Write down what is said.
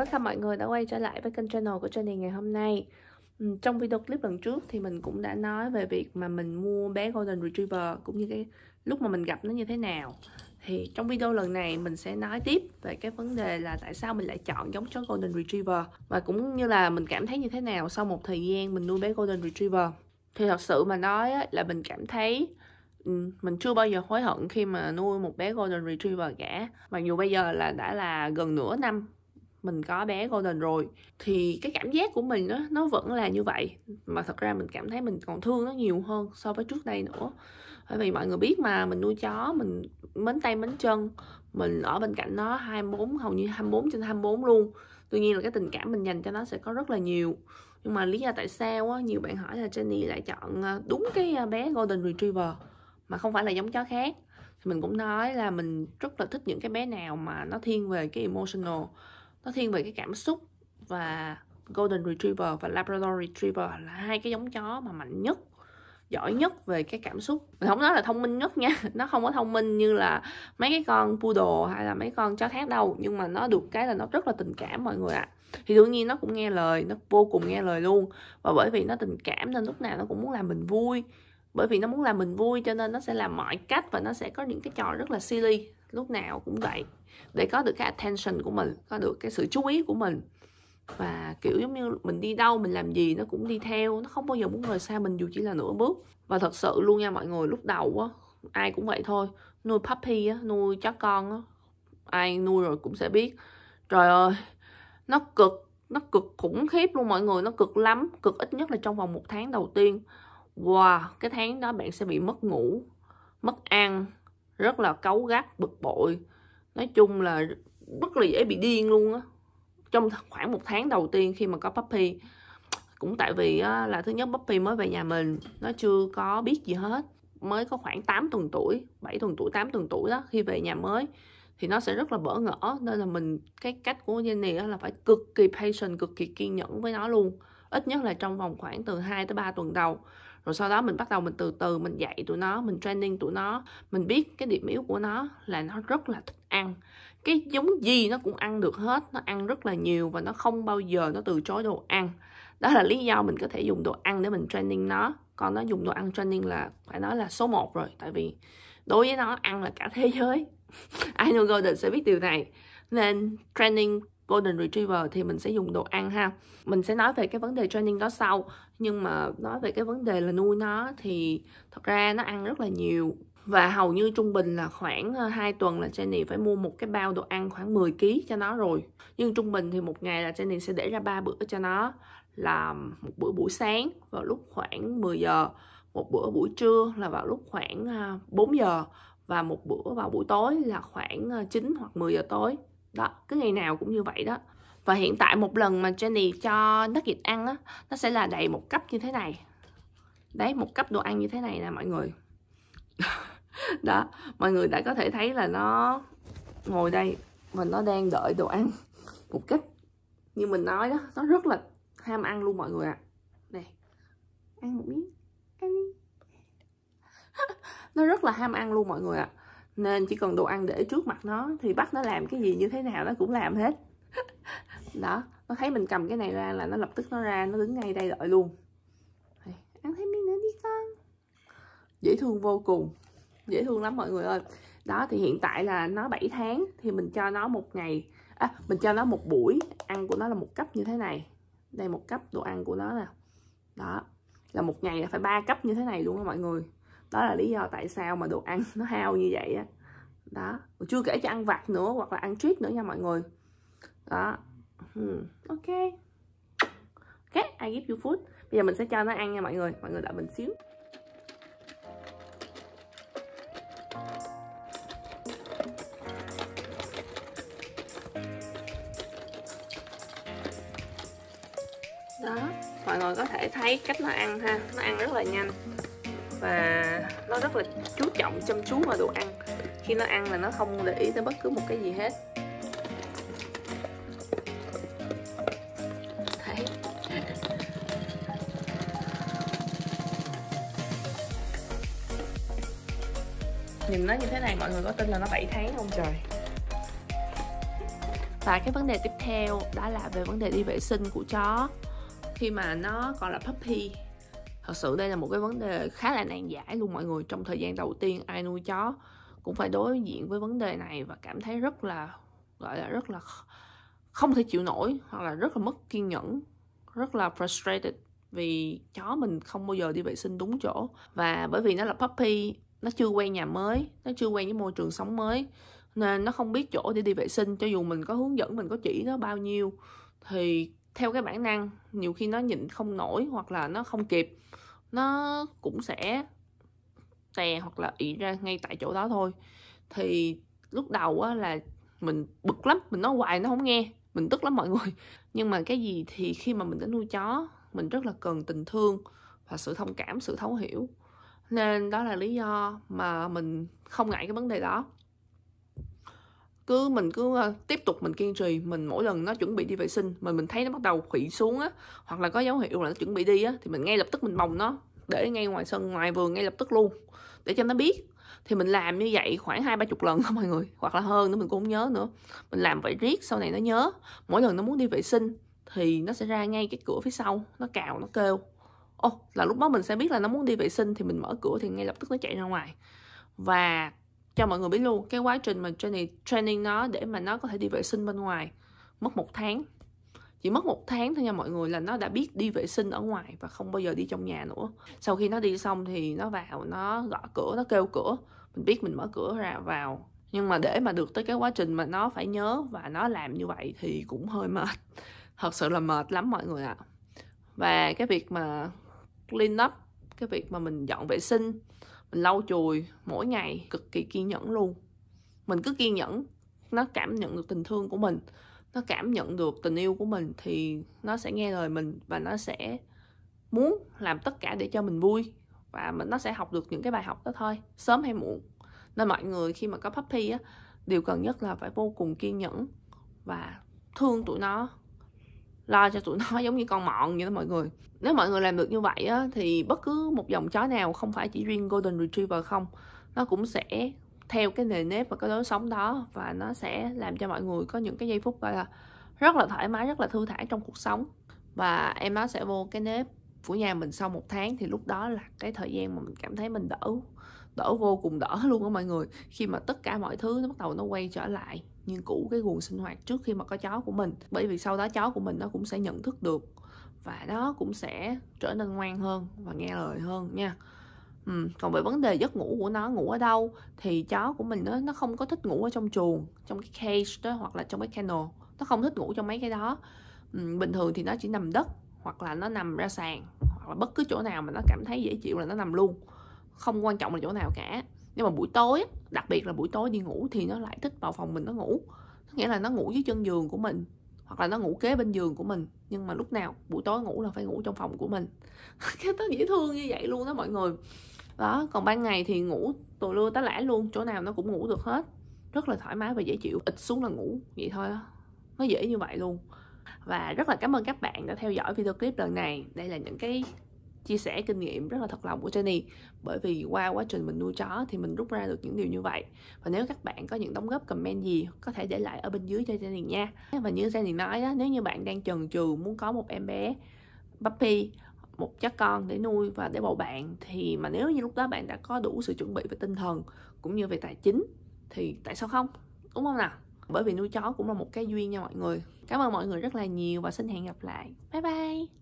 Welcome mọi người đã quay trở lại với kênh channel của Jenny ngày hôm nay. Trong video clip lần trước thì mình cũng đã nói về việc mà mình mua bé Golden Retriever cũng như cái lúc mà mình gặp nó như thế nào. Thì trong video lần này mình sẽ nói tiếp về cái vấn đề là tại sao mình lại chọn giống chó Golden Retriever và cũng như là mình cảm thấy như thế nào sau một thời gian mình nuôi bé Golden Retriever. Thì thật sự mà nói là mình cảm thấy mình chưa bao giờ hối hận khi mà nuôi một bé Golden Retriever cả. Mặc dù bây giờ là đã là gần nửa năm mình có bé Golden rồi thì cái cảm giác của mình đó, nó vẫn là như vậy, mà thật ra mình cảm thấy mình còn thương nó nhiều hơn so với trước đây nữa. Bởi vì mọi người biết mà, mình nuôi chó mình mến tay mến chân, mình ở bên cạnh nó 24, hầu như 24 trên 24 luôn. Tuy nhiên là cái tình cảm mình dành cho nó sẽ có rất là nhiều. Nhưng mà lý do tại sao á, nhiều bạn hỏi là Jenny lại chọn đúng cái bé Golden Retriever mà không phải là giống chó khác, thì mình cũng nói là mình rất là thích những cái bé nào mà nó thiên về cái emotional, nó thiên về cái cảm xúc. Và Golden Retriever và Labrador Retriever là hai cái giống chó mà mạnh nhất, giỏi nhất về cái cảm xúc. Mình không nói là thông minh nhất nha, nó không có thông minh như là mấy cái con poodle hay là mấy con chó khác đâu, nhưng mà nó được cái là nó rất là tình cảm mọi người ạ. Thì đương nhiên nó cũng nghe lời, nó vô cùng nghe lời luôn. Và bởi vì nó tình cảm nên lúc nào nó cũng muốn làm mình vui. Bởi vì nó muốn làm mình vui cho nên nó sẽ làm mọi cách, và nó sẽ có những cái trò rất là silly, lúc nào cũng vậy, để có được cái attention của mình, có được cái sự chú ý của mình. Và kiểu giống như mình đi đâu, mình làm gì nó cũng đi theo, nó không bao giờ muốn rời xa mình dù chỉ là nửa bước. Và thật sự luôn nha mọi người, lúc đầu á, ai cũng vậy thôi. Nuôi puppy á, nuôi chó con á, ai nuôi rồi cũng sẽ biết. Trời ơi, nó cực khủng khiếp luôn mọi người, nó cực lắm. Cực ít nhất là trong vòng một tháng đầu tiên. Wow, cái tháng đó bạn sẽ bị mất ngủ, mất ăn, rất là cáu gắt, bực bội. Nói chung là rất là dễ bị điên luôn á. Trong khoảng một tháng đầu tiên khi mà có puppy. Cũng tại vì á, là thứ nhất puppy mới về nhà mình, nó chưa có biết gì hết. Mới có khoảng 8 tuần tuổi, 7 tuần tuổi, 8 tuần tuổi đó. Khi về nhà mới thì nó sẽ rất là bỡ ngỡ. Nên là mình, cái cách của Jenny là phải cực kỳ patient, cực kỳ kiên nhẫn với nó luôn. Ít nhất là trong vòng khoảng từ 2 tới 3 tuần đầu. Rồi sau đó mình bắt đầu mình từ từ mình dạy tụi nó, mình training tụi nó. Mình biết cái điểm yếu của nó là nó rất là thích ăn. Cái giống gì nó cũng ăn được hết, nó ăn rất là nhiều và nó không bao giờ nó từ chối đồ ăn. Đó là lý do mình có thể dùng đồ ăn để mình training nó. Còn nó dùng đồ ăn training là phải nói là số 1 rồi. Tại vì đối với nó ăn là cả thế giới. Ai nuôi Golden sẽ biết điều này. Nên training Golden Retriever thì mình sẽ dùng đồ ăn ha. Mình sẽ nói về cái vấn đề training đó sau. Nhưng mà nói về cái vấn đề là nuôi nó thì thật ra nó ăn rất là nhiều. Và hầu như trung bình là khoảng 2 tuần là Jenny phải mua một cái bao đồ ăn khoảng 10kg cho nó rồi. Nhưng trung bình thì một ngày là Jenny sẽ để ra 3 bữa cho nó. Là một bữa buổi sáng vào lúc khoảng 10 giờ, một bữa buổi trưa là vào lúc khoảng 4 giờ và một bữa vào buổi tối là khoảng 9 hoặc 10 giờ tối. Đó, cứ ngày nào cũng như vậy đó. Và hiện tại một lần mà Jenny cho Nugget ăn á, nó sẽ là đầy một cặp như thế này. Đấy, một cặp đồ ăn như thế này nè mọi người. Đó, mọi người đã có thể thấy là nó ngồi đây và nó đang đợi đồ ăn một cách. Như mình nói đó, nó rất là ham ăn luôn mọi người ạ. Này, ăn một miếng, ăn đi. Nó rất là ham ăn luôn mọi người ạ. Nên chỉ cần đồ ăn để trước mặt nó thì bắt nó làm cái gì như thế nào nó cũng làm hết. Đó, nó thấy mình cầm cái này ra là nó lập tức nó ra, nó đứng ngay đây đợi luôn. Đây, ăn thêm miếng nữa đi con. Dễ thương vô cùng, dễ thương lắm mọi người ơi. Đó, thì hiện tại là nó 7 tháng thì mình cho nó một ngày, mình cho nó một buổi ăn của nó là một cặp như thế này. Đây một cặp đồ ăn của nó nè. Đó, là một ngày là phải 3 cặp như thế này luôn đó mọi người. Đó là lý do tại sao mà đồ ăn nó hao như vậy á. Đó, chưa kể cho ăn vặt nữa hoặc là ăn treat nữa nha mọi người. Đó. Ok. Ok, I give you food. Bây giờ mình sẽ cho nó ăn nha mọi người. Mọi người đợi mình xíu. Đó, mọi người có thể thấy cách nó ăn ha. Nó ăn rất là nhanh. Và nó rất là chú trọng chăm chú vào đồ ăn. Khi nó ăn là nó không để ý tới bất cứ một cái gì hết. Đấy. Nhìn nó như thế này mọi người có tin là nó 7 tháng không trời. Và cái vấn đề tiếp theo đó là về vấn đề đi vệ sinh của chó khi mà nó còn là puppy. Thật sự đây là một cái vấn đề khá là nan giải luôn mọi người. Trong thời gian đầu tiên ai nuôi chó cũng phải đối diện với vấn đề này và cảm thấy rất là, gọi là rất là không thể chịu nổi, hoặc là rất là mất kiên nhẫn, rất là frustrated vì chó mình không bao giờ đi vệ sinh đúng chỗ. Và bởi vì nó là puppy, nó chưa quen nhà mới, nó chưa quen với môi trường sống mới, nên nó không biết chỗ để đi vệ sinh. Cho dù mình có hướng dẫn, mình có chỉ nó bao nhiêu thì theo cái bản năng, nhiều khi nó nhịn không nổi hoặc là nó không kịp, nó cũng sẽ tè hoặc là ị ra ngay tại chỗ đó thôi. Thì lúc đầu á, là mình bực lắm, mình nói hoài nó không nghe, mình tức lắm mọi người. Nhưng mà cái gì thì khi mà mình đã nuôi chó, mình rất là cần tình thương và sự thông cảm, sự thấu hiểu. Nên đó là lý do mà mình không ngại cái vấn đề đó. Mình cứ tiếp tục mình kiên trì. Mình mỗi lần nó chuẩn bị đi vệ sinh mà mình thấy nó bắt đầu khụy xuống á, hoặc là có dấu hiệu là nó chuẩn bị đi á, thì mình ngay lập tức mình bồng nó, để ngay ngoài sân, ngoài vườn ngay lập tức luôn, để cho nó biết. Thì mình làm như vậy khoảng 20-30 lần đó mọi người, hoặc là hơn nữa, mình cũng không nhớ nữa. Mình làm vậy riết sau này nó nhớ. Mỗi lần nó muốn đi vệ sinh thì nó sẽ ra ngay cái cửa phía sau, nó cào, nó kêu. Là lúc đó mình sẽ biết là nó muốn đi vệ sinh, thì mình mở cửa thì ngay lập tức nó chạy ra ngoài. Và cho mọi người biết luôn, cái quá trình mà Jenny training nó để mà nó có thể đi vệ sinh bên ngoài mất 1 tháng. Chỉ mất 1 tháng thôi nha mọi người, là nó đã biết đi vệ sinh ở ngoài và không bao giờ đi trong nhà nữa. Sau khi nó đi xong thì nó vào, nó gõ cửa, nó kêu cửa, mình biết mình mở cửa ra vào. Nhưng mà để mà được tới cái quá trình mà nó phải nhớ và nó làm như vậy thì cũng hơi mệt. Thật sự là mệt lắm mọi người ạ. Và cái việc mà clean up, cái việc mà mình dọn vệ sinh, mình lau chùi mỗi ngày cực kỳ kiên nhẫn luôn. Mình cứ kiên nhẫn, nó cảm nhận được tình thương của mình, nó cảm nhận được tình yêu của mình thì nó sẽ nghe lời mình và nó sẽ muốn làm tất cả để cho mình vui. Và nó sẽ học được những cái bài học đó thôi, sớm hay muộn. Nên mọi người khi mà có puppy á, điều cần nhất là phải vô cùng kiên nhẫn và thương tụi nó, lo cho tụi nó giống như con mọn vậy đó mọi người. Nếu mọi người làm được như vậy á, thì bất cứ một dòng chó nào, không phải chỉ riêng Golden Retriever không, nó cũng sẽ theo cái nề nếp và cái lối sống đó, và nó sẽ làm cho mọi người có những cái giây phút gọi là rất là thoải mái, rất là thư thả trong cuộc sống. Và em nó sẽ vô cái nếp của nhà mình sau 1 tháng, thì lúc đó là cái thời gian mà mình cảm thấy mình đỡ vô cùng đỡ luôn á mọi người. Khi mà tất cả mọi thứ nó bắt đầu nó quay trở lại như cũ, cái nguồn sinh hoạt trước khi mà có chó của mình. Bởi vì sau đó chó của mình nó cũng sẽ nhận thức được và nó cũng sẽ trở nên ngoan hơn và nghe lời hơn nha. Còn về vấn đề giấc ngủ của nó, ngủ ở đâu, thì chó của mình nó không có thích ngủ ở trong chuồng, trong cái cage đó, hoặc là trong cái kennel. Nó không thích ngủ trong mấy cái đó. Bình thường thì nó chỉ nằm đất, hoặc là nó nằm ra sàn, hoặc là bất cứ chỗ nào mà nó cảm thấy dễ chịu là nó nằm luôn, không quan trọng là chỗ nào cả. Nhưng mà buổi tối, đặc biệt là buổi tối đi ngủ, thì nó lại thích vào phòng mình nó ngủ. Có nghĩa là nó ngủ dưới chân giường của mình, hoặc là nó ngủ kế bên giường của mình. Nhưng mà lúc nào buổi tối ngủ là phải ngủ trong phòng của mình. Cái nó dễ thương như vậy luôn đó mọi người. Đó, còn ban ngày thì ngủ tù lưa tá lả luôn, chỗ nào nó cũng ngủ được hết, rất là thoải mái và dễ chịu. Ịt xuống là ngủ vậy thôi đó, nó dễ như vậy luôn. Và rất là cảm ơn các bạn đã theo dõi video clip lần này. Đây là những cái chia sẻ kinh nghiệm rất là thật lòng của Jenny, bởi vì qua quá trình mình nuôi chó thì mình rút ra được những điều như vậy. Và nếu các bạn có những đóng góp comment gì có thể để lại ở bên dưới cho Jenny nha. Và như Jenny nói đó, nếu như bạn đang chần chừ muốn có một em bé puppy, một chắc con để nuôi và để bầu bạn, thì mà nếu như lúc đó bạn đã có đủ sự chuẩn bị về tinh thần cũng như về tài chính thì tại sao không, đúng không nào? Bởi vì nuôi chó cũng là một cái duyên nha mọi người. Cảm ơn mọi người rất là nhiều và xin hẹn gặp lại. Bye bye.